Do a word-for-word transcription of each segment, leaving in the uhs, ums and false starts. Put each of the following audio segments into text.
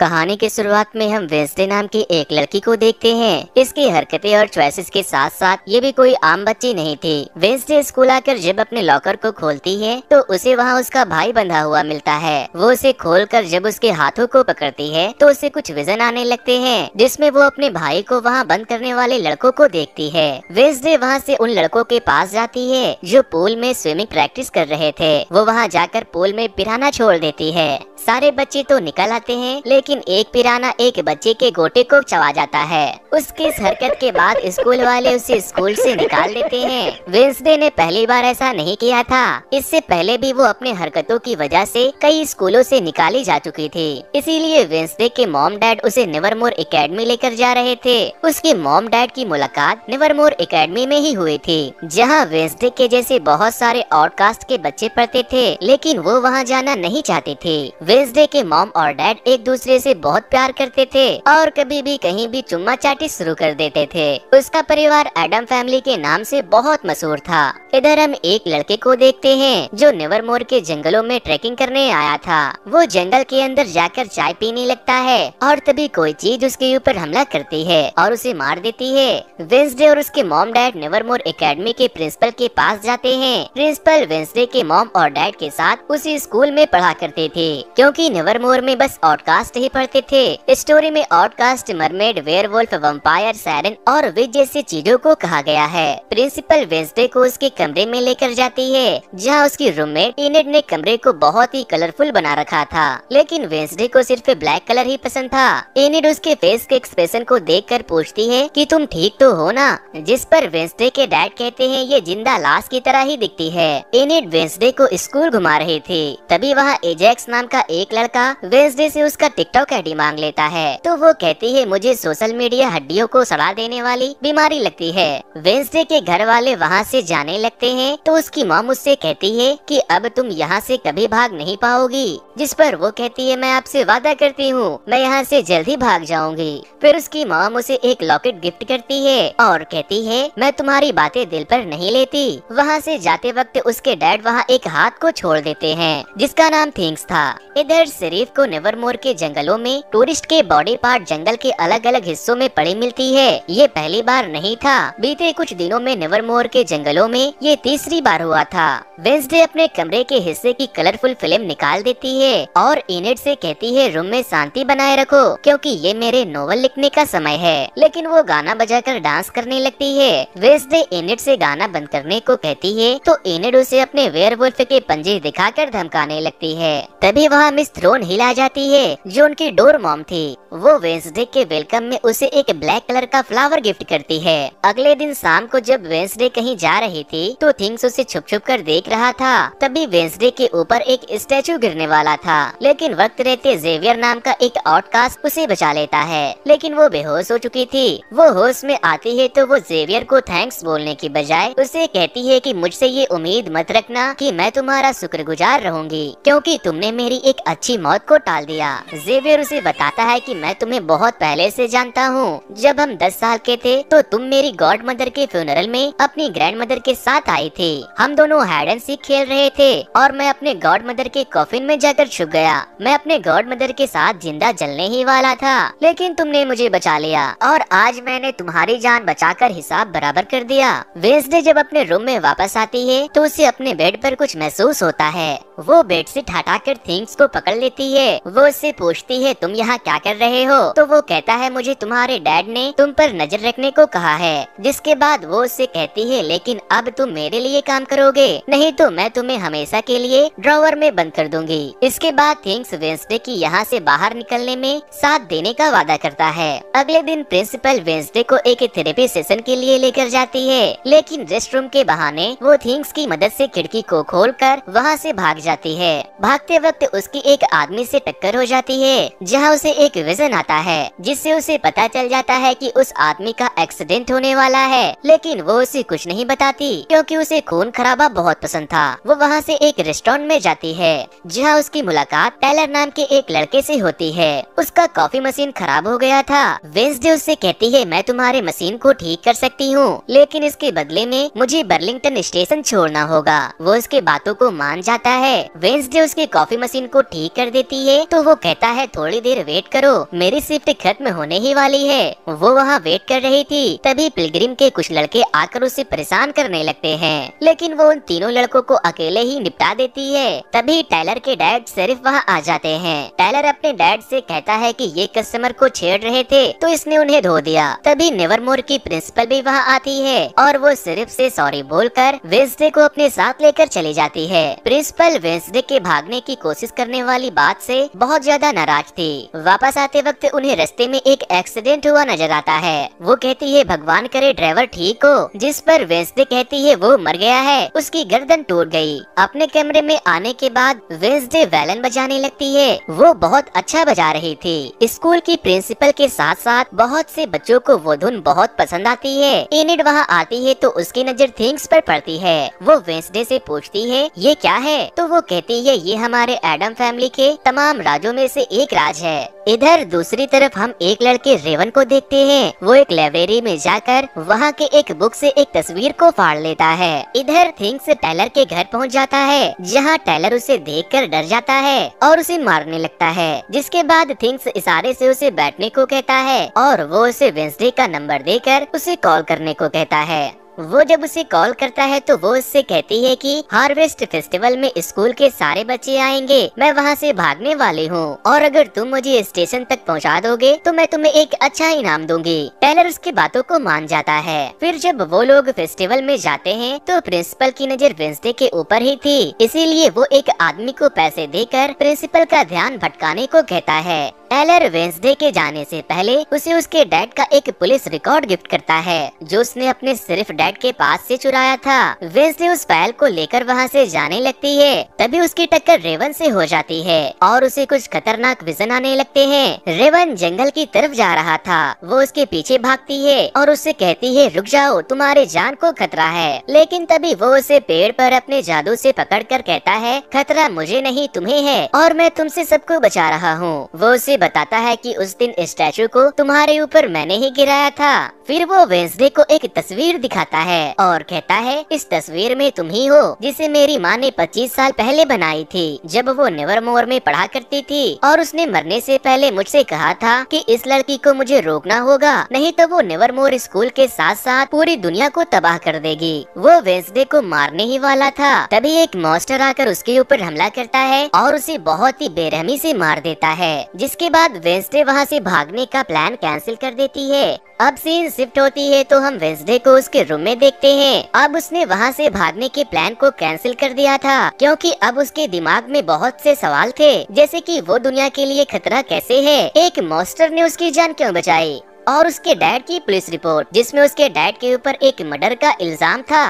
कहानी की शुरुआत में हम वेंसडे नाम की एक लड़की को देखते हैं। इसकी हरकतें और चॉइसेस के साथ साथ ये भी कोई आम बच्ची नहीं थी। वेंसडे स्कूल आकर जब अपने लॉकर को खोलती है तो उसे वहाँ उसका भाई बंधा हुआ मिलता है। वो उसे खोलकर जब उसके हाथों को पकड़ती है तो उसे कुछ विजन आने लगते हैं, जिसमें वो अपने भाई को वहाँ बंद करने वाले लड़कों को देखती है। वेंसडे वहाँ से उन लड़कों के पास जाती है जो पूल में स्विमिंग प्रैक्टिस कर रहे थे। वो वहाँ जाकर पूल में पिराना छोड़ देती है। सारे बच्चे तो निकल आते हैं, लेकिन एक पिराना एक बच्चे के गोटे को चबा जाता है। उसकी इस हरकत के बाद स्कूल वाले उसे स्कूल से निकाल देते हैं। वेंसडे ने पहली बार ऐसा नहीं किया था। इससे पहले भी वो अपने हरकतों की वजह से कई स्कूलों से निकाली जा चुकी थी। इसीलिए वेंसडे के मॉम डैड उसे नेवरमोर एकेडमी लेकर जा रहे थे। उसके मॉम डैड की मुलाकात नेवरमोर एकेडमी में ही हुई थी, जहाँ वेंसडे के जैसे बहुत सारे आउटकास्ट के बच्चे पढ़ते थे, लेकिन वो वहाँ जाना नहीं चाहते थे। वेंसडे के मॉम और डैड एक दूसरे से बहुत प्यार करते थे और कभी भी कहीं भी चुम्मा चाटी शुरू कर देते थे। उसका परिवार एडम फैमिली के नाम से बहुत मशहूर था। इधर हम एक लड़के को देखते हैं जो नेवरमोर के जंगलों में ट्रैकिंग करने आया था। वो जंगल के अंदर जाकर चाय पीने लगता है और तभी कोई चीज उसके ऊपर हमला करती है और उसे मार देती है। वेंसडे और उसके मॉम डैड नेवरमोर एकेडमी के प्रिंसिपल के पास जाते हैं। प्रिंसिपल वेंसडे के मॉम और डैड के साथ उसी स्कूल में पढ़ा करते थे, क्योंकि नेवरमोर में बस आउटकास्ट ही पढ़ते थे। स्टोरी में outcast, mermaid, werewolf, vampire, siren और विच जैसी चीजों को कहा गया है। प्रिंसिपल वेंसडे को उसके कमरे में लेकर जाती है, जहां उसकी रूममेट एनिड ने कमरे को बहुत ही कलरफुल बना रखा था, लेकिन वेंसडे को सिर्फ ब्लैक कलर ही पसंद था। एनिड उसके फेस के एक्सप्रेशन को देखकर पूछती है कि तुम ठीक तो हो ना, जिस पर वेंसडे के डैड कहते हैं ये जिंदा लाश की तरह ही दिखती है। एनिड वेंसडे को स्कूल घुमा रही थी, तभी वहाँ एजैक्स नाम का एक लड़का वेंसडे से उसका टिकटॉक आईडी मांग लेता है, तो वो कहती है मुझे सोशल मीडिया हड्डियों को सड़ा देने वाली बीमारी लगती है। वेंसडे के घर वाले वहाँ से जाने लगते हैं तो उसकी मॉम उससे कहती है कि अब तुम यहाँ से कभी भाग नहीं पाओगी, जिस पर वो कहती है मैं आपसे वादा करती हूँ मैं यहाँ से जल्दी भाग जाऊंगी। फिर उसकी मॉम उसे एक लॉकेट गिफ्ट करती है और कहती है मैं तुम्हारी बातें दिल पर नहीं लेती। वहाँ से जाते वक्त उसके डैड वहाँ एक हाथ को छोड़ देते हैं, जिसका नाम थिंग्स था। इधर शरीफ को नेवरमोर के जंगलों में टूरिस्ट के बॉडी पार्ट जंगल के अलग अलग हिस्सों में पड़ी मिलती है। ये पहली बार नहीं था, बीते कुछ दिनों में नेवरमोर के जंगलों में ये तीसरी बार हुआ था। वेंसडे अपने कमरे के हिस्से की कलरफुल फिल्म निकाल देती है और एनिड से कहती है रूम में शांति बनाए रखो, क्योंकि ये मेरे नोवेल लिखने का समय है। लेकिन वो गाना बजाकर डांस करने लगती है। वेंसडे एनिड से गाना बंद करने को कहती है तो एनिड उसे अपने वेयरवुल्फ के पंजे दिखाकर धमकाने लगती है। तभी वहाँ मिस थॉर्नहिल आ जाती है जो उनकी डोर मॉम थी। वो वेंसडे के वेलकम में उसे एक ब्लैक कलर का फ्लावर गिफ्ट करती है। अगले दिन शाम को जब वेंसडे कहीं जा रही थी तो थिंग्स उसे छुप छुप कर देख रहा था, तभी वेंसडे के ऊपर एक स्टैचू गिरने वाला था, लेकिन वक्त रहते जेवियर नाम का एक आउटकास्ट उसे बचा लेता है, लेकिन वो बेहोश हो चुकी थी। वो होश में आती है तो वो जेवियर को थैंक्स बोलने की बजाय उसे कहती है कि मुझसे ये उम्मीद मत रखना कि मैं तुम्हारा शुक्रगुजार रहूंगी, क्योंकि तुमने मेरी एक अच्छी मौत को टाल दिया। जेवियर उसे बताता है कि मैं तुम्हें बहुत पहले से जानता हूँ, जब हम दस साल के थे तो तुम मेरी गॉड मदर के फ्यूनरल में अपनी ग्रैंड मदर के साथ आई थी। हम दोनों हाइड एंड सीक खेल रहे थे और मैं अपने गॉड मदर के कॉफिन में जाकर छुप गया। मैं अपने गॉड मदर के साथ जिंदा जलने ही वाला था, लेकिन तुमने मुझे बचा लिया और आज मैंने तुम्हारी जान बचाकर हिसाब बराबर कर दिया। वेंसडे जब अपने रूम में वापस आती है तो उसे अपने बेड पर कुछ महसूस होता है। वो बेडशीट हटाकर थिंग्स को पकड़ लेती है। वो उससे पूछती है तुम यहाँ क्या कर रहे हो, तो वो कहता है मुझे तुम्हारे डैड ने तुम पर नजर रखने को कहा है। जिसके बाद वो उससे कहती है लेकिन अब तुम मेरे लिए काम करोगे, नहीं तो मैं तुम्हें हमेशा के लिए ड्रॉवर में बंद कर दूंगी। इसके बाद थिंग्स वेंसडे की यहाँ से बाहर निकलने में साथ देने का वादा करता है। अगले दिन प्रिंसिपल वेंसडे को एक थेरेपी सेशन के लिए लेकर जाती है, लेकिन रेस्ट रूम के बहाने वो थिंग्स की मदद से खिड़की को खोल कर वहाँ से भाग जाती है। भागते वक्त उसकी एक आदमी से टक्कर हो जाती है, जहां उसे एक विजन आता है, जिससे उसे पता चल जाता है कि उस आदमी का एक्सीडेंट होने वाला है, लेकिन वो उसे कुछ नहीं बताती क्योंकि उसे खून खराबा बहुत पसंद था। वो वहां से एक रेस्टोरेंट में जाती है, जहां उसकी मुलाकात टाइलर नाम के एक लड़के से होती है। उसका कॉफी मशीन खराब हो गया था। वेंसडे उससे कहती है मैं तुम्हारे मशीन को ठीक कर सकती हूँ, लेकिन इसके बदले में मुझे बर्लिंगटन स्टेशन छोड़ना होगा। वो उसके बातों को मान जाता है। वेंसडे उसके कॉफी मशीन को ठीक कर देती है तो वो कहता है थोड़ी देर वेट करो, मेरी शिफ्ट खत्म होने ही वाली है। वो वहाँ वेट कर रही थी, तभी पिलग्रिम के कुछ लड़के आकर उसे परेशान करने लगते हैं, लेकिन वो उन तीनों लड़कों को अकेले ही निपटा देती है। तभी टायलर के डैड सिर्फ वहाँ आ जाते हैं। टायलर अपने डैड से कहता है कि ये कस्टमर को छेड़ रहे थे तो इसने उन्हें धो दिया। तभी नेवरमोर की प्रिंसिपल भी वहाँ आती है और वो सिर्फ से सॉरी बोलकर वेंसडे को अपने साथ लेकर चली जाती है। प्रिंसिपल वेंसडे के भागने की कोशिश करने वाली बात से बहुत ज्यादा नाराज थी। वापस आते वक्त उन्हें रास्ते में एक एक्सीडेंट हुआ नजर आता है। वो कहती है भगवान करे ड्राइवर ठीक हो, जिस पर वेंसडे कहती है वो मर गया है, उसकी गर्दन टूट गई। अपने कैमरे में आने के बाद वेंसडे वैलन बजाने लगती है, वो बहुत अच्छा बजा रही थी। स्कूल की प्रिंसिपल के साथ साथ बहुत से बच्चों को वो धुन बहुत पसंद आती है। एनिड वहाँ आती है तो उसकी नजर थिंग्स पर पड़ती है। वो वेंसडे से पूछती है ये क्या है, तो वो कहती है ये हमारे एडम फैमिली के तमाम राजों में से एक राज है। इधर दूसरी तरफ हम एक लड़के रेवन को देखते हैं। वो एक लाइब्रेरी में जाकर वहाँ के एक बुक से एक तस्वीर को फाड़ लेता है। इधर थिंग्स टायलर के घर पहुँच जाता है, जहाँ टायलर उसे देखकर डर जाता है और उसे मारने लगता है, जिसके बाद थिंग्स इशारे से उसे बैठने को कहता है और वो उसे वेंसडे का नंबर देकर उसे कॉल करने को कहता है। वो जब उसे कॉल करता है तो वो उससे कहती है कि हार्वेस्ट फेस्टिवल में स्कूल के सारे बच्चे आएंगे, मैं वहाँ से भागने वाली हूँ और अगर तुम मुझे स्टेशन तक पहुँचा दोगे तो मैं तुम्हें एक अच्छा इनाम दूंगी। टायलर उसकी बातों को मान जाता है। फिर जब वो लोग फेस्टिवल में जाते हैं तो प्रिंसिपल की नज़र वेंसडे के ऊपर ही थी, इसीलिए वो एक आदमी को पैसे देकर प्रिंसिपल का ध्यान भटकाने को कहता है। टायलर वेंसडे के जाने से पहले उसे उसके डैड का एक पुलिस रिकॉर्ड गिफ्ट करता है, जो उसने अपने सिर्फ डैड के पास से चुराया था। वेंसडे उस फाइल को लेकर वहां से जाने लगती है, तभी उसकी टक्कर रेवन से हो जाती है और उसे कुछ खतरनाक विजन आने लगते हैं। रेवन जंगल की तरफ जा रहा था, वो उसके पीछे भागती है और उससे कहती है रुक जाओ, तुम्हारे जान को खतरा है। लेकिन तभी वो उसे पेड़ पर अपने जादू से पकड़कर कहता है खतरा मुझे नहीं तुम्हें है और मैं तुमसे सबको बचा रहा हूँ। वो उसे बताता है कि उस दिन स्टैचू को तुम्हारे ऊपर मैंने ही गिराया था। फिर वो वेंसडे को एक तस्वीर दिखाता है और कहता है इस तस्वीर में तुम ही हो, जिसे मेरी माँ ने पच्चीस साल पहले बनाई थी, जब वो नेवरमोर में पढ़ा करती थी और उसने मरने से पहले मुझसे कहा था कि इस लड़की को मुझे रोकना होगा, नहीं तो वो नेवरमोर स्कूल के साथ साथ पूरी दुनिया को तबाह कर देगी। वो वेंसडे को मारने ही वाला था, तभी एक मॉन्स्टर आकर उसके ऊपर हमला करता है और उसे बहुत ही बेरहमी से मार देता है, जिसके बाद वेंसडे वहाँ से भागने का प्लान कैंसिल कर देती है। अब सीन शिफ्ट होती है तो हम वेंसडे को उसके रूम में देखते हैं। अब उसने वहाँ से भागने के प्लान को कैंसिल कर दिया था, क्योंकि अब उसके दिमाग में बहुत से सवाल थे, जैसे कि वो दुनिया के लिए खतरा कैसे है, एक मॉन्स्टर ने उसकी जान क्यों बचाई, और उसके डैड की पुलिस रिपोर्ट जिसमें उसके डैड के ऊपर एक मर्डर का इल्जाम था।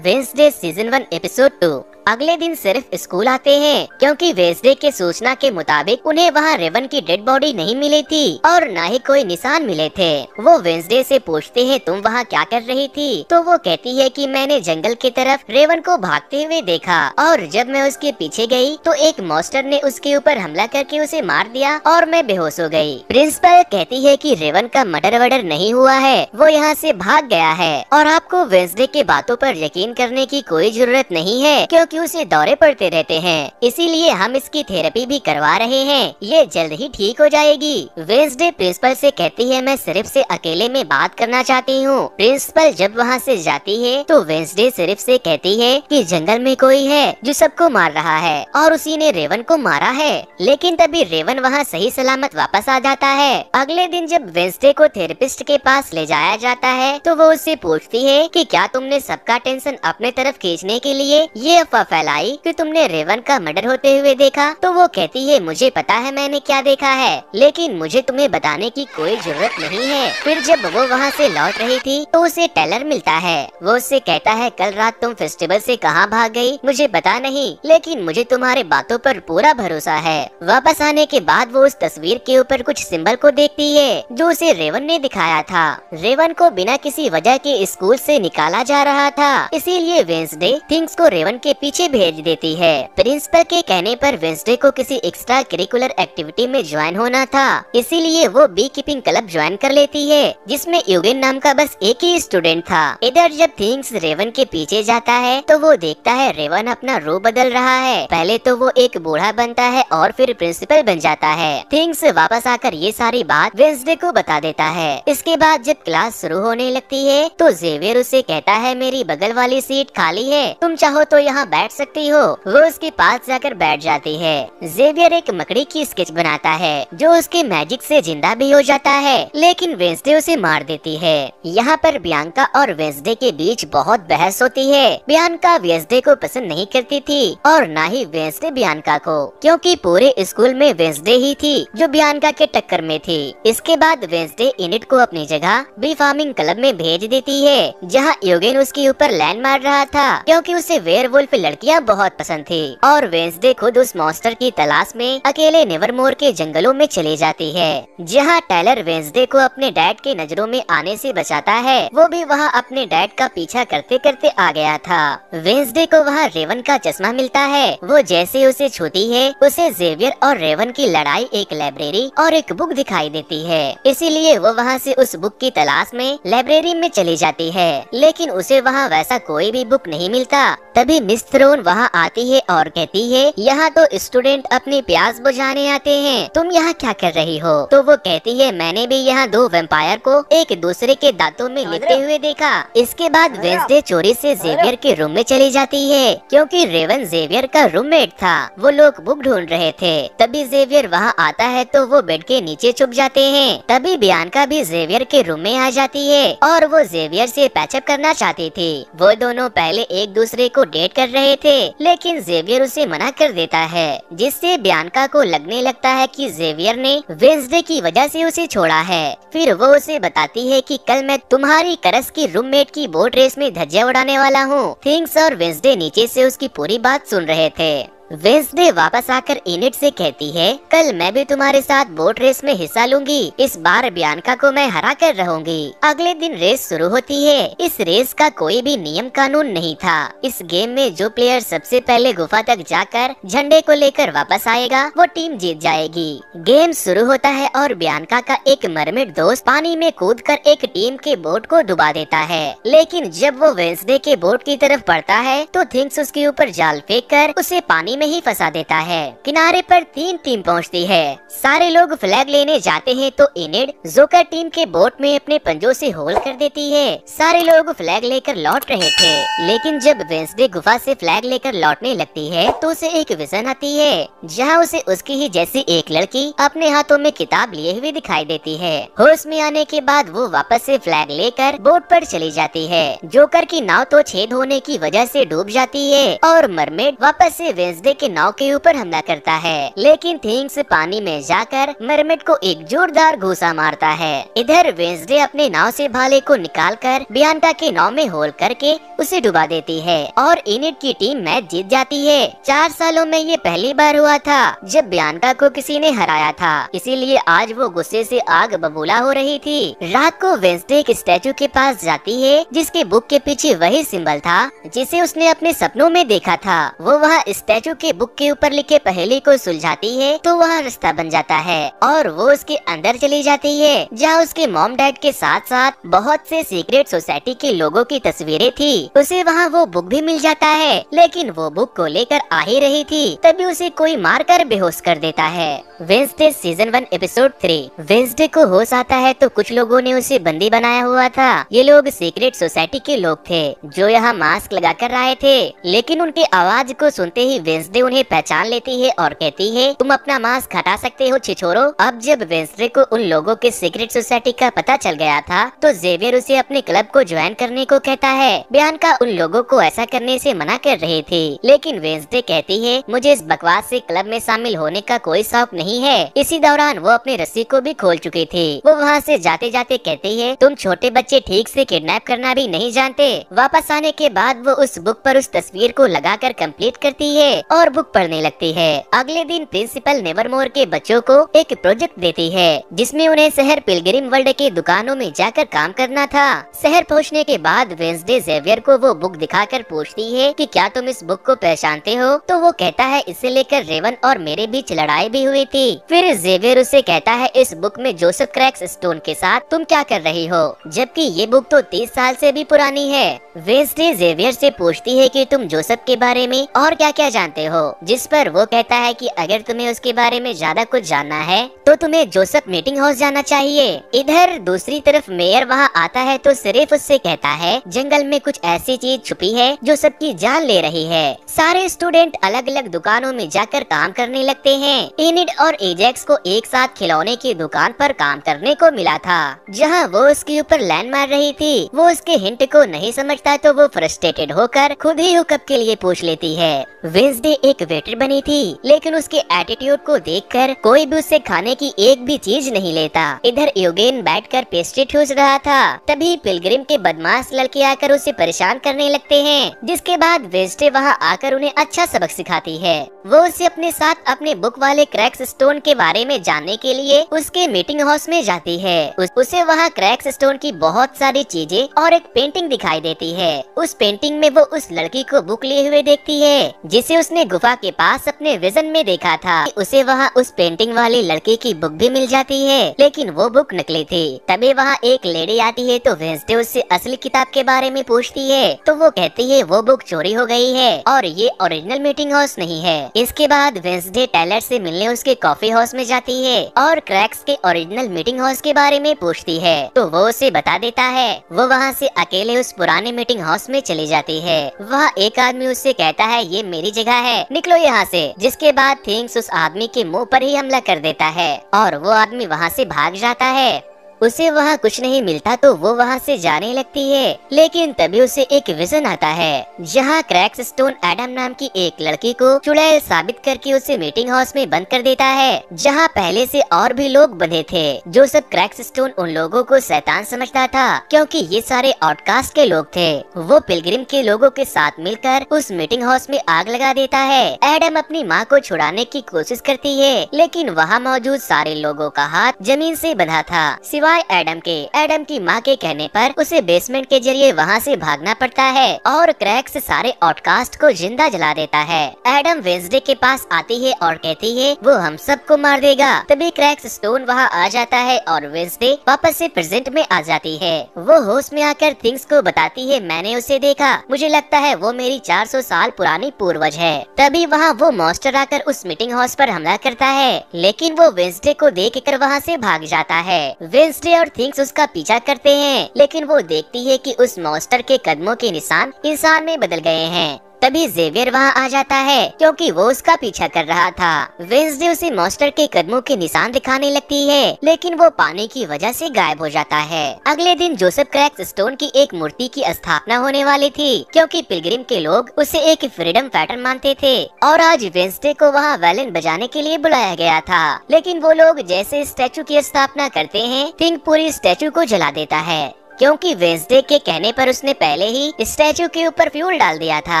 Wednesday season one episode two. अगले दिन सिर्फ स्कूल आते हैं, क्योंकि वेंसडे के सूचना के मुताबिक उन्हें वहाँ रेवन की डेड बॉडी नहीं मिली थी और ना ही कोई निशान मिले थे। वो वेंसडे से पूछते हैं तुम वहाँ क्या कर रही थी, तो वो कहती है कि मैंने जंगल की तरफ रेवन को भागते हुए देखा और जब मैं उसके पीछे गई तो एक मॉन्स्टर ने उसके ऊपर हमला करके उसे मार दिया और मैं बेहोश हो गयी। प्रिंसिपल कहती है कि रेवन का मर्डर वर्डर नहीं हुआ है, वो यहाँ से भाग गया है और आपको वेंसडे के बातों पर यकीन करने की कोई जरूरत नहीं है, क्योंकि उसे दौरे पड़ते रहते हैं, इसीलिए हम इसकी थेरेपी भी करवा रहे हैं, ये जल्द ही ठीक हो जाएगी। वेंसडे प्रिंसिपल से कहती है मैं सिर्फ से अकेले में बात करना चाहती हूँ। प्रिंसिपल जब वहाँ से जाती है तो वेंसडे सिर्फ से कहती है कि जंगल में कोई है जो सबको मार रहा है और उसी ने रेवन को मारा है। लेकिन तभी रेवन वहाँ सही सलामत वापस आ जाता है। अगले दिन जब वेंसडे को थेरेपिस्ट के पास ले जाया जाता है तो वो उससे पूछती है कि क्या तुमने सबका टेंशन अपने तरफ खींचने के लिए ये फैलाई कि तुमने रेवन का मर्डर होते हुए देखा, तो वो कहती है मुझे पता है मैंने क्या देखा है, लेकिन मुझे तुम्हें बताने की कोई जरूरत नहीं है। फिर जब वो वहाँ से लौट रही थी तो उसे टायलर मिलता है। वो उससे कहता है कल रात तुम फेस्टिवल से कहाँ भाग गई मुझे पता नहीं, लेकिन मुझे तुम्हारे बातों पर पूरा भरोसा है। वापस आने के बाद वो उस तस्वीर के ऊपर कुछ सिंबल को देखती है जो उसे रेवन ने दिखाया था। रेवन को बिना किसी वजह के स्कूल से निकाला जा रहा था, इसीलिए वेंसडे थिंग्स को रेवन के पीछे पीछे भेज देती है। प्रिंसिपल के कहने पर वेंसडे को किसी एक्स्ट्रा करिकुलर एक्टिविटी में ज्वाइन होना था, इसीलिए वो बी कीपिंग क्लब ज्वाइन कर लेती है, जिसमें यूगेन नाम का बस एक ही स्टूडेंट था। इधर जब थिंग्स रेवन के पीछे जाता है तो वो देखता है रेवन अपना रूप बदल रहा है। पहले तो वो एक बूढ़ा बनता है और फिर प्रिंसिपल बन जाता है। थिंग्स वापस आकर ये सारी बात वेंसडे को बता देता है। इसके बाद जब क्लास शुरू होने लगती है तो जेवियर उसे कहता है मेरी बगल वाली सीट खाली है, तुम चाहो तो यहाँ बैठ सकती हो। वो उसके पास जाकर बैठ जाती है। जेवियर एक मकड़ी की स्केच बनाता है जो उसके मैजिक से जिंदा भी हो जाता है, लेकिन वेंसडे उसे मार देती है। यहाँ पर बियांका और वेंसडे के बीच बहुत बहस होती है। बियांका वेंसडे को पसंद नहीं करती थी और ना ही वेंसडे बियांका को, क्योंकि पूरे स्कूल में वेंसडे ही थी जो बियांका के टक्कर में थी। इसके बाद वेंसडे एनिड को अपनी जगह बी फार्मिंग क्लब में भेज देती है, जहाँ यूगेन उसके ऊपर लैंड मार रहा था क्योंकि उसे वेयरवुल्फ लड़कियाँ बहुत पसंद थी। और वेंसडे खुद उस मॉन्स्टर की तलाश में अकेले नेवरमोर के जंगलों में चली जाती है, जहाँ टाइलर वेंसडे को अपने डैड के नजरों में आने से बचाता है। वो भी वहाँ अपने डैड का पीछा करते करते आ गया था। वेंसडे को वहाँ रेवन का चश्मा मिलता है। वो जैसे उसे छूती है उसे जेवियर और रेवन की लड़ाई, एक लाइब्रेरी और एक बुक दिखाई देती है, इसीलिए वो वहाँ से उस बुक की तलाश में लाइब्रेरी में चली जाती है। लेकिन उसे वहाँ वैसा कोई भी बुक नहीं मिलता। तभी मिस थ्रोन वहाँ आती है और कहती है यहाँ तो स्टूडेंट अपनी प्यास बुझाने आते हैं, तुम यहाँ क्या कर रही हो? तो वो कहती है मैंने भी यहाँ दो वेम्पायर को एक दूसरे के दांतों में लेते हुए देखा। इसके बाद वेंसडे चोरी से जेवियर के रूम में चली जाती है, क्योंकि रेवन जेवियर का रूममेट था। वो लोग बुक ढूंढ रहे थे। तभी जेवियर वहाँ आता है तो वो बेड के नीचे छुप जाते हैं। तभी बियांका भी जेवियर के रूम में आ जाती है और वो जेवियर से पैचअप करना चाहती थी। वो दोनों पहले एक दूसरे को डेट कर रहे थे, लेकिन जेवियर उसे मना कर देता है, जिससे बियांका को लगने लगता है कि जेवियर ने वेंसडे की वजह से उसे छोड़ा है। फिर वो उसे बताती है कि कल मैं तुम्हारी करस की रूममेट की बोट रेस में धज्जियां उड़ाने वाला हूँ। थिंग्स और वेंसडे नीचे से उसकी पूरी बात सुन रहे थे। वेंसडे वापस आकर एनिड से कहती है कल मैं भी तुम्हारे साथ बोट रेस में हिस्सा लूंगी, इस बार बियांका को मैं हरा कर रहूंगी। अगले दिन रेस शुरू होती है। इस रेस का कोई भी नियम कानून नहीं था। इस गेम में जो प्लेयर सबसे पहले गुफा तक जाकर झंडे को लेकर वापस आएगा वो टीम जीत जाएगी। गेम शुरू होता है और बियांका का एक मरमेड दोस्त पानी में कूद कर एक टीम के बोट को डुबा देता है। लेकिन जब वो वेंसडे के बोट की तरफ बढ़ता है तो थिंग्स उसके ऊपर जाल फेंक कर उसे पानी में ही फंसा देता है। किनारे पर तीन टीम पहुंचती है। सारे लोग फ्लैग लेने जाते हैं तो एनिड जोकर टीम के बोट में अपने पंजों से होल कर देती है। सारे लोग फ्लैग लेकर लौट रहे थे, लेकिन जब वेंसडे गुफा से फ्लैग लेकर लौटने लगती है तो उसे एक विजन आती है, जहां उसे उसकी ही जैसी एक लड़की अपने हाथों में किताब लिए हुए दिखाई देती है। होश में आने के बाद वो वापस से फ्लैग लेकर बोट पर चली जाती है। जोकर की नाव तो छेद होने की वजह से डूब जाती है और मरमेड वापस से वेंसडे के नाव के ऊपर हमला करता है, लेकिन थिंग्स पानी में जाकर मरमेड को एक जोरदार घूसा मारता है। इधर वेंसडे अपने नाव से भाले को निकालकर बियांका के नाव में होल करके उसे डुबा देती है और एनिड की टीम मैच जीत जाती है। चार सालों में ये पहली बार हुआ था जब बियांका को किसी ने हराया था, इसीलिए आज वो गुस्से से आग बबूला हो रही थी। रात को वेंसडे एक स्टैचू के पास जाती है जिसके बुक के पीछे वही सिंबल था जिसे उसने अपने सपनों में देखा था। वो वहाँ स्टैचू के बुक के ऊपर लिखे पहेली को सुलझाती है तो वहाँ रास्ता बन जाता है और वो उसके अंदर चली जाती है, जहाँ उसके मॉम डैड के साथ साथ बहुत से सीक्रेट सोसाइटी के लोगों की तस्वीरें थी। उसे वहाँ वो बुक भी मिल जाता है, लेकिन वो बुक को लेकर आ ही रही थी तभी उसे कोई मार कर बेहोश कर देता है। Wednesday season one episode three. Wednesday को होश आता है तो कुछ लोगों ने उसे बंदी बनाया हुआ था। ये लोग सीक्रेट सोसाइटी के लोग थे जो यहाँ मास्क लगा कर आए थे, लेकिन उनकी आवाज को सुनते ही वेंसडे वेंसडे उन्हें पहचान लेती है और कहती है तुम अपना मास्क हटा सकते हो छिछोरो। अब जब वेंसडे को उन लोगों के सीक्रेट सोसाइटी का पता चल गया था तो जेवियर उसे अपने क्लब को ज्वाइन करने को कहता है। बियांका उन लोगों को ऐसा करने से मना कर रही थी, लेकिन वेंसडे कहती है मुझे इस बकवास से क्लब में शामिल होने का कोई शौक नहीं है। इसी दौरान वो अपनी रस्सी को भी खोल चुकी थी। वो वहाँ से जाते जाते कहती है तुम छोटे बच्चे ठीक से किडनैप करना भी नहीं जानते। वापस आने के बाद वो उस बुक पर उस तस्वीर को लगा कर कम्प्लीट करती है और बुक पढ़ने लगती है। अगले दिन प्रिंसिपल नेवरमोर के बच्चों को एक प्रोजेक्ट देती है जिसमें उन्हें शहर पिलग्रिम वर्ल्ड के दुकानों में जाकर काम करना था। शहर पहुंचने के बाद वेंसडे जेवियर को वो बुक दिखाकर पूछती है कि क्या तुम इस बुक को पहचानते हो, तो वो कहता है इसे लेकर रेवन और मेरे बीच लड़ाई भी हुई थी। फिर जेवियर उसे कहता है इस बुक में जोसेफ क्रैक्सस्टोन के साथ तुम क्या कर रही हो, जबकि ये बुक तो तीस साल से भी पुरानी है। वेंसडे जेवियर से पूछती है कि तुम जोसेफ के बारे में और क्या क्या जानते हो, जिस पर वो कहता है कि अगर तुम्हें उसके बारे में ज्यादा कुछ जानना है तो तुम्हें जोसेफ मीटिंग हाउस जाना चाहिए। इधर दूसरी तरफ मेयर वहां आता है तो सिर्फ उससे कहता है जंगल में कुछ ऐसी चीज छुपी है जो सबकी जान ले रही है। सारे स्टूडेंट अलग अलग दुकानों में जाकर काम करने लगते हैं। एनिड और एजैक्स को एक साथ खिलौने की दुकान पर काम करने को मिला था जहां वो उसके ऊपर लैंड मार रही थी। वो उसके हिंट को नहीं समझता तो वो फ्रस्ट्रेटेड होकर खुद ही हुकअप के लिए पूछ लेती है। वेंसडे एक वेटर बनी थी लेकिन उसके एटीट्यूड को देखकर कोई भी उससे खाने की एक भी चीज नहीं लेता। इधर योगेन बैठकर पेस्ट्री ठूस रहा था, तभी पिलग्रिम के बदमाश लड़के आकर उसे परेशान करने लगते हैं, जिसके बाद वेंसडे वहां आकर उन्हें अच्छा सबक सिखाती है। वो उसे अपने साथ अपने बुक वाले क्रैक्सस्टोन के बारे में जानने के लिए उसके मीटिंग हाउस में जाती है। उस, उसे वहाँ क्रैक्सस्टोन की बहुत सारी चीजें और एक पेंटिंग दिखाई देती है। उस पेंटिंग में वो उस लड़की को बुक लिए हुए देखती है जिसे उसने गुफा के पास अपने विजन में देखा था। उसे वहाँ उस पेंटिंग वाली लड़की की बुक भी मिल जाती है लेकिन वो बुक नकली थी। तभी वहाँ एक लेडी आती है तो वेंसडे उससे असली किताब के बारे में पूछती है तो वो कहती है वो बुक चोरी हो गयी है और ये ओरिजिनल मीटिंग हाउस नहीं है। इसके बाद वेंसडे टाइलर से मिलने उसके कॉफी हाउस में जाती है और क्रैक्स के ओरिजिनल मीटिंग हाउस के बारे में पूछती है तो वो उसे बता देता है। वो वहाँ से अकेले उस पुराने मीटिंग हाउस में चली जाती है। वहाँ एक आदमी उससे कहता है ये मेरी जगह है, निकलो यहाँ से। जिसके बाद थिंग्स उस आदमी के मुंह पर ही हमला कर देता है और वो आदमी वहाँ से भाग जाता है। उसे वहाँ कुछ नहीं मिलता तो वो वहाँ से जाने लगती है लेकिन तभी उसे एक विजन आता है जहाँ क्रैक्सस्टोन एडम नाम की एक लड़की को चुड़ैल साबित करके उसे मीटिंग हाउस में बंद कर देता है जहाँ पहले से और भी लोग बंधे थे। जो सब क्रैक्सस्टोन उन लोगों को शैतान समझता था क्योंकि ये सारे आउटकास्ट के लोग थे। वो पिलग्रिम के लोगों के साथ मिलकर उस मीटिंग हाउस में आग लगा देता है। एडम अपनी माँ को छुड़ाने की कोशिश करती है लेकिन वहाँ मौजूद सारे लोगों का हाथ जमीन से बंधा था सिवाय एडम के। एडम की माँ के कहने पर उसे बेसमेंट के जरिए वहाँ से भागना पड़ता है और क्रैक्स सारे आउटकास्ट को जिंदा जला देता है। एडम वेंसडे के पास आती है और कहती है वो हम सबको मार देगा। तभी क्रैक्सस्टोन वहाँ आ जाता है और वेंसडे वापस से प्रेजेंट में आ जाती है। वो होश में आकर थिंग्स को बताती है मैंने उसे देखा, मुझे लगता है वो मेरी चार सौ साल पुरानी पूर्वज है। तभी वहाँ वो मॉन्स्टर आकर उस मीटिंग हाउस पर हमला करता है लेकिन वो वेंसडे को देख कर वहाँ से भाग जाता है। वेंस और थिंग्स उसका पीछा करते हैं लेकिन वो देखती है कि उस मॉन्स्टर के कदमों के निशान इंसान में बदल गए हैं। तभी जेवियर वहाँ आ जाता है क्योंकि वो उसका पीछा कर रहा था। वेंसडे उसे मॉन्स्टर के कदमों के निशान दिखाने लगती है लेकिन वो पानी की वजह से गायब हो जाता है। अगले दिन जोसेफ क्रैक्सस्टोन की एक मूर्ति की स्थापना होने वाली थी क्योंकि पिलग्रिम के लोग उसे एक फ्रीडम फाइटर मानते थे और आज वेंसडे को वहाँ वायलिन बजाने के लिए बुलाया गया था लेकिन वो लोग जैसे स्टैचू की स्थापना करते हैं थिंग पूरी स्टैचू को जला देता है क्योंकि वेंसडे के कहने पर उसने पहले ही स्टैचू के ऊपर फ्यूल डाल दिया था।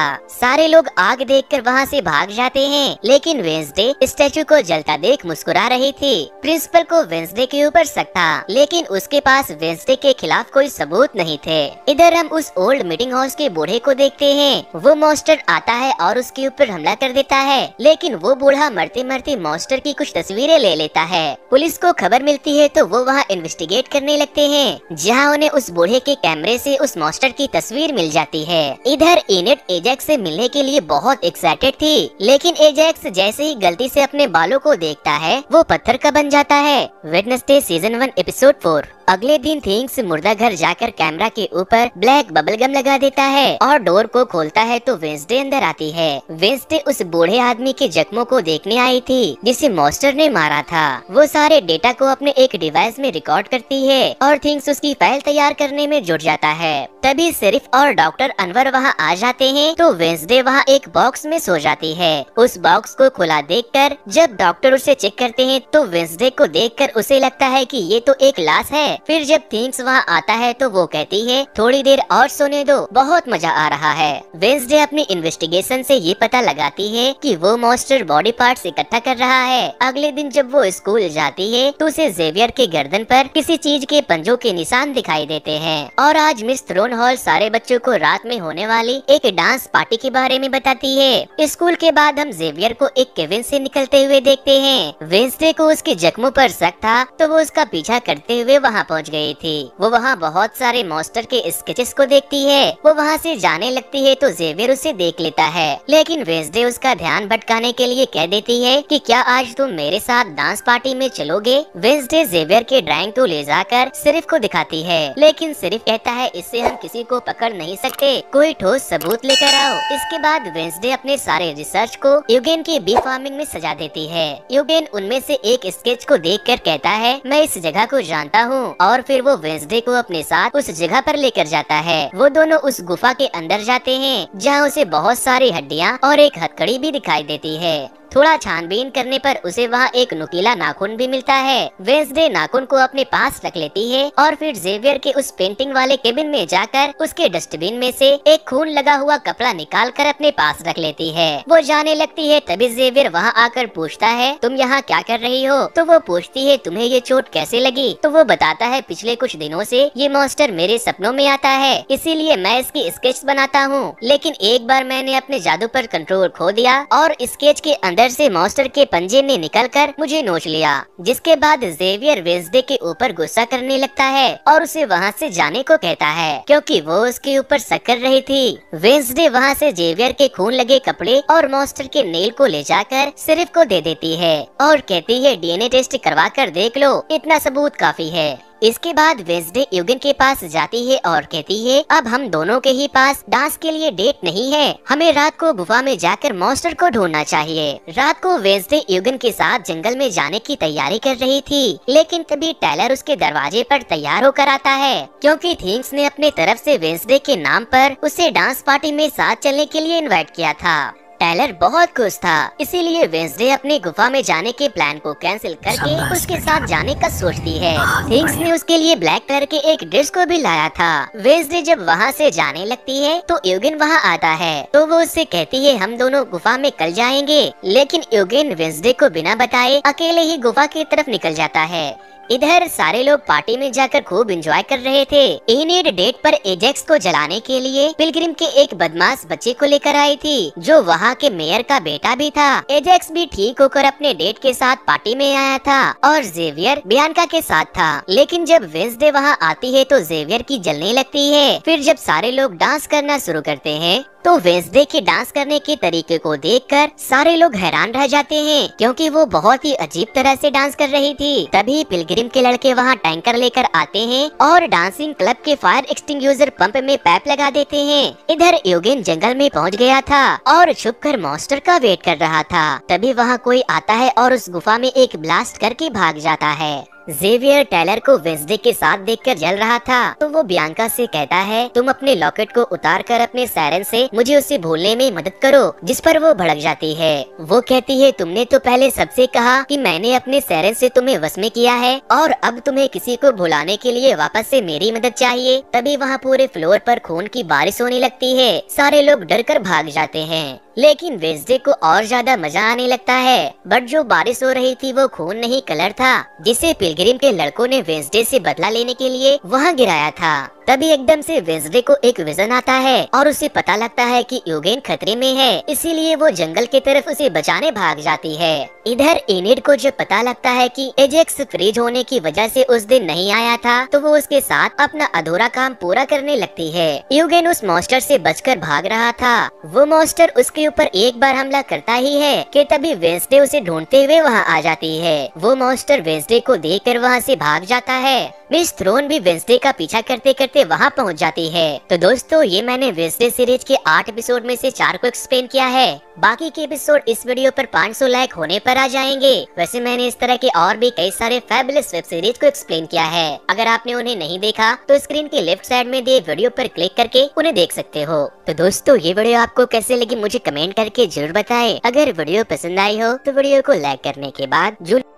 सारे लोग आग देखकर वहाँ से भाग जाते हैं लेकिन वेंसडे स्टैचू को जलता देख मुस्कुरा रही थी। प्रिंसिपल को वेंसडे के ऊपर शक था लेकिन उसके पास वेंसडे के खिलाफ कोई सबूत नहीं थे। इधर हम उस ओल्ड मीटिंग हाउस के बूढ़े को देखते हैं। वो मॉन्स्टर आता है और उसके ऊपर हमला कर देता है लेकिन वो बूढ़ा मरते मरते मॉन्स्टर की कुछ तस्वीरें ले लेता है। पुलिस को खबर मिलती है तो वो वहाँ इन्वेस्टिगेट करने लगते हैं जहाँ उन्हें उस बूढ़े के कैमरे से उस मॉन्स्टर की तस्वीर मिल जाती है। इधर एनिड एजैक्स से मिलने के लिए बहुत एक्साइटेड थी लेकिन एजैक्स जैसे ही गलती से अपने बालों को देखता है वो पत्थर का बन जाता है। Wednesday season one episode four. अगले दिन थिंग्स मुर्दा घर जाकर कैमरा के ऊपर ब्लैक बबल गम लगा देता है और डोर को खोलता है तो वेंसडे अंदर आती है। वेंसडे उस बूढ़े आदमी के जख्मों को देखने आई थी जिसे मॉन्स्टर ने मारा था। वो सारे डेटा को अपने एक डिवाइस में रिकॉर्ड करती है और थिंग्स उसकी फाइल तैयार करने में जुट जाता है। तभी सिर्फ और डॉक्टर अनवर वहाँ आ जाते हैं तो वेंसडे वहाँ एक बॉक्स में सो जाती है। उस बॉक्स को खुला देखकर जब डॉक्टर उसे चेक करते हैं तो वेंसडे को देखकर उसे लगता है कि ये तो एक लाश है फिर जब थिंग्स वहाँ आता है तो वो कहती है थोड़ी देर और सोने दो, बहुत मजा आ रहा है। वेंसडे अपनी इन्वेस्टिगेशन से ये पता लगाती है कि वो मॉन्स्टर बॉडी पार्ट्स इकट्ठा कर रहा है। अगले दिन जब वो स्कूल जाती है तो उसे जेवियर के गर्दन पर किसी चीज के पंजों के निशान दिखाई देते हैं। और आज मिस थॉर्नहिल सारे बच्चों को रात में होने वाली एक डांस पार्टी के बारे में बताती है। स्कूल के बाद हम जेवियर को एक केविन से निकलते हुए देखते हैं। वेंसडे को उसके जख्मों पर शक था तो वो उसका पीछा करते हुए वहाँ पहुँच गई थी। वो वहाँ बहुत सारे मॉन्स्टर के स्केचेस को देखती है। वो वहाँ से जाने लगती है तो जेवियर उसे देख लेता है, लेकिन वेंसडे उसका ध्यान भटकाने के लिए कह देती है कि क्या आज तुम मेरे साथ डांस पार्टी में चलोगे। वेंसडे जेवियर के ड्राइंग को ले जाकर सिर्फ को दिखाती है, लेकिन सिर्फ कहता है इससे हम किसी को पकड़ नहीं सकते, कोई ठोस सबूत लेकर आओ। इसके बाद वेंसडे अपने सारे रिसर्च को यूगेन की बी फार्मिंग में सजा देती है। यूगेन उनमें से एक स्केच को देखकर कहता है मैं इस जगह को जानता हूँ, और फिर वो वेंसडे को अपने साथ उस जगह पर लेकर जाता है। वो दोनों उस गुफा के अंदर जाते हैं जहाँ उसे बहुत सारी हड्डियाँ और एक हथकड़ी भी दिखाई देती है। थोड़ा छानबीन करने पर उसे वहाँ एक नुकीला नाखून भी मिलता है। वेंसडे नाखून को अपने पास रख लेती है और फिर जेवियर के उस पेंटिंग वाले केबिन में जाकर उसके डस्टबिन में से एक खून लगा हुआ कपड़ा निकाल कर अपने पास रख लेती है। वो जाने लगती है तभी जेवियर वहाँ आकर पूछता है तुम यहाँ क्या कर रही हो। तो वो पूछती है तुम्हें ये चोट कैसे लगी। तो वो बताता है पिछले कुछ दिनों से ये मॉन्स्टर मेरे सपनों में आता है, इसीलिए मैं इसकी स्केच बनाता हूँ, लेकिन एक बार मैंने अपने जादू पर कंट्रोल खो दिया और स्केच के अंदर से मॉन्स्टर के पंजे ने निकलकर मुझे नोच लिया। जिसके बाद जेवियर वेंसडे के ऊपर गुस्सा करने लगता है और उसे वहाँ से जाने को कहता है क्योंकि वो उसके ऊपर शक कर रही थी। वेंसडे वहाँ से जेवियर के खून लगे कपड़े और मॉन्स्टर के नेल को ले जाकर सिर्फ को दे देती है और कहती है डीएनए टेस्ट करवा कर देख लो, इतना सबूत काफी है। इसके बाद वेंसडे यूगेन के पास जाती है और कहती है अब हम दोनों के ही पास डांस के लिए डेट नहीं है, हमें रात को गुफा में जाकर मॉन्स्टर को ढूंढना चाहिए। रात को वेंसडे यूगेन के साथ जंगल में जाने की तैयारी कर रही थी, लेकिन तभी टाइलर उसके दरवाजे पर तैयार होकर आता है क्योंकि थिंग्स ने अपने तरफ से वेंसडे के नाम पर उसे डांस पार्टी में साथ चलने के लिए इन्वाइट किया था। टाइलर बहुत खुश था, इसीलिए वेंसडे अपनी गुफा में जाने के प्लान को कैंसिल करके उसके साथ जाने का सोचती है। थिंग्स ने उसके लिए ब्लैक कलर के एक ड्रेस को भी लाया था। वेंसडे जब वहाँ से जाने लगती है तो यूगेन वहाँ आता है तो वो उससे कहती है हम दोनों गुफा में कल जाएंगे, लेकिन यूगेन वेंसडे को बिना बताए अकेले ही गुफा की तरफ निकल जाता है। इधर सारे लोग पार्टी में जाकर खूब एंजॉय कर रहे थे। एनिड डेट पर एजैक्स को जलाने के लिए पिलग्रिम के एक बदमाश बच्चे को लेकर आई थी जो वहाँ के मेयर का बेटा भी था। एजैक्स भी ठीक होकर अपने डेट के साथ पार्टी में आया था और जेवियर बियांका के साथ था, लेकिन जब वेंसडे वहाँ आती है तो जेवियर की जलने लगती है। फिर जब सारे लोग डांस करना शुरू करते हैं तो वेंसडे के डांस करने के तरीके को देखकर सारे लोग हैरान रह जाते हैं क्योंकि वो बहुत ही अजीब तरह से डांस कर रही थी। तभी पिलग्रिम के लड़के वहाँ टैंकर लेकर आते हैं और डांसिंग क्लब के फायर एक्सटिंग्यूजर पंप में पैप लगा देते हैं। इधर यूगेन जंगल में पहुँच गया था और छुपकर मॉन्स्टर का वेट कर रहा था। तभी वहाँ कोई आता है और उस गुफा में एक ब्लास्ट करके भाग जाता है। जेवियर टाइलर को वेंसडे के साथ देखकर जल रहा था तो वो बियांका से कहता है तुम अपने लॉकेट को उतार कर अपने सायरन से मुझे उसे भूलने में मदद करो, जिस पर वो भड़क जाती है। वो कहती है तुमने तो पहले सबसे कहा कि मैंने अपने सायरन से तुम्हें वश में किया है और अब तुम्हें किसी को भुलाने के लिए वापस से मेरी मदद चाहिए। तभी वहाँ पूरे फ्लोर पर खून की बारिश होने लगती है। सारे लोग डर कर भाग जाते हैं, लेकिन वेंसडे को और ज्यादा मजा आने लगता है। बट जो बारिश हो रही थी वो खून नहीं कलर था जिसे पिलग्रिम के लड़कों ने वेंसडे से बदला लेने के लिए वहाँ गिराया था। तभी एकदम से वेंसडे को एक विजन आता है और उसे पता लगता है कि यूगेन खतरे में है, इसीलिए वो जंगल की तरफ उसे बचाने भाग जाती है। इधर एनिड को जब पता लगता है कि एजैक्स फ्रीज होने की वजह से उस दिन नहीं आया था तो वो उसके साथ अपना अधूरा काम पूरा करने लगती है। यूगेन उस मॉन्स्टर से बचकर भाग रहा था। वो मॉन्स्टर उसके ऊपर एक बार हमला करता ही है कि तभी वेंसडे उसे ढूंढते हुए वहाँ आ जाती है। वो मॉन्स्टर वेंसडे को देख कर वहाँ से भाग जाता है। मिस थ्रोन भी वेंसडे का पीछा करते करते वहाँ पहुँच जाती है। तो दोस्तों, ये मैंने वेंसडे सीरीज के आठ एपिसोड में से चार को एक्सप्लेन किया है। बाकी के एपिसोड इस वीडियो पर पाँच सौ लाइक होने पर आ जाएंगे। वैसे मैंने इस तरह के और भी कई सारे फैबुलस वेब सीरीज को एक्सप्लेन किया है। अगर आपने उन्हें नहीं देखा तो स्क्रीन के लेफ्ट साइड में दिए वीडियो पर क्लिक करके उन्हें देख सकते हो। तो दोस्तों, ये वीडियो आपको कैसे लगी मुझे कमेंट करके जरूर बताए। अगर वीडियो पसंद आई हो तो वीडियो को लाइक करने के बाद जो